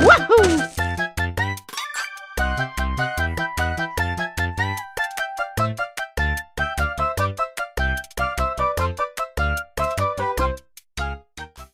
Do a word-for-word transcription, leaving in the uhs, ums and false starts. Hmm. Wahoo!